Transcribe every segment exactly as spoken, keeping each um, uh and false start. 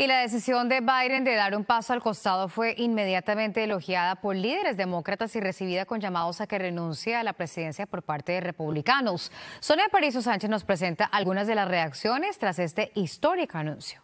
Y la decisión de Biden de dar un paso al costado fue inmediatamente elogiada por líderes demócratas y recibida con llamados a que renuncie a la presidencia por parte de republicanos. Sonia Pariso Sánchez nos presenta algunas de las reacciones tras este histórico anuncio.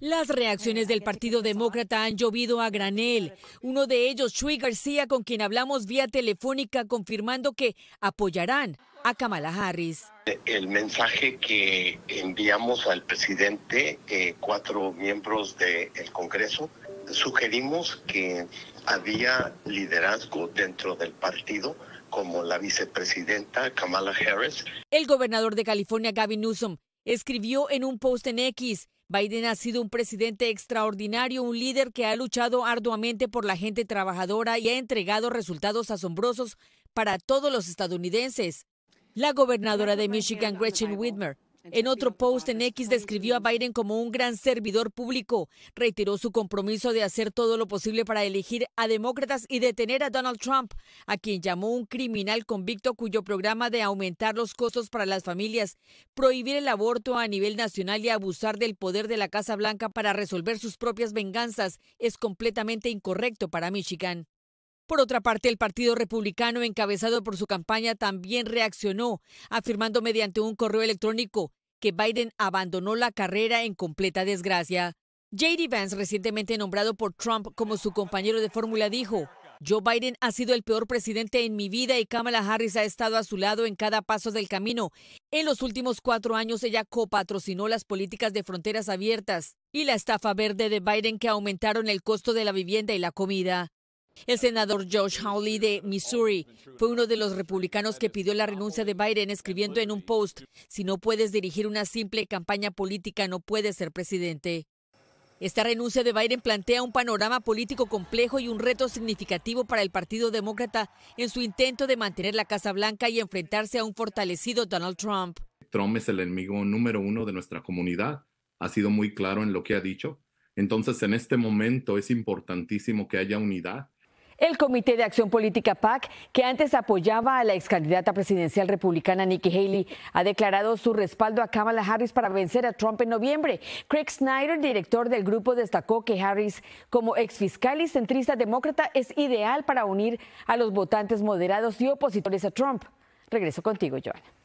Las reacciones del Partido Demócrata han llovido a granel. Uno de ellos, 'Chuy' García, con quien hablamos vía telefónica, confirmando que apoyarán a Kamala Harris. El mensaje que enviamos al presidente, eh, cuatro miembros del Congreso, sugerimos que había liderazgo dentro del partido, como la vicepresidenta Kamala Harris. El gobernador de California, Gavin Newsom, escribió en un post en X: Biden ha sido un presidente extraordinario, un líder que ha luchado arduamente por la gente trabajadora y ha entregado resultados asombrosos para todos los estadounidenses. La gobernadora de Michigan, Gretchen Whitmer, en otro post en X describió a Biden como un gran servidor público. Reiteró su compromiso de hacer todo lo posible para elegir a demócratas y detener a Donald Trump, a quien llamó un criminal convicto cuyo programa de aumentar los costos para las familias, prohibir el aborto a nivel nacional y abusar del poder de la Casa Blanca para resolver sus propias venganzas es completamente incorrecto para Michigan. Por otra parte, el Partido Republicano, encabezado por su campaña, también reaccionó, afirmando mediante un correo electrónico que Biden abandonó la carrera en completa desgracia. J D Vance, recientemente nombrado por Trump como su compañero de fórmula, dijo: Joe Biden ha sido el peor presidente en mi vida y Kamala Harris ha estado a su lado en cada paso del camino. En los últimos cuatro años ella copatrocinó las políticas de fronteras abiertas y la estafa verde de Biden, que aumentaron el costo de la vivienda y la comida. El senador Josh Hawley de Missouri fue uno de los republicanos que pidió la renuncia de Biden, escribiendo en un post: si no puedes dirigir una simple campaña política, no puedes ser presidente. Esta renuncia de Biden plantea un panorama político complejo y un reto significativo para el Partido Demócrata en su intento de mantener la Casa Blanca y enfrentarse a un fortalecido Donald Trump. Trump es el enemigo número uno de nuestra comunidad. Ha sido muy claro en lo que ha dicho. Entonces, en este momento es importantísimo que haya unidad. El Comité de Acción Política PAC, que antes apoyaba a la excandidata presidencial republicana Nikki Haley, ha declarado su respaldo a Kamala Harris para vencer a Trump en noviembre. Craig Snyder, director del grupo, destacó que Harris, como exfiscal y centrista demócrata, es ideal para unir a los votantes moderados y opositores a Trump. Regreso contigo, Joana.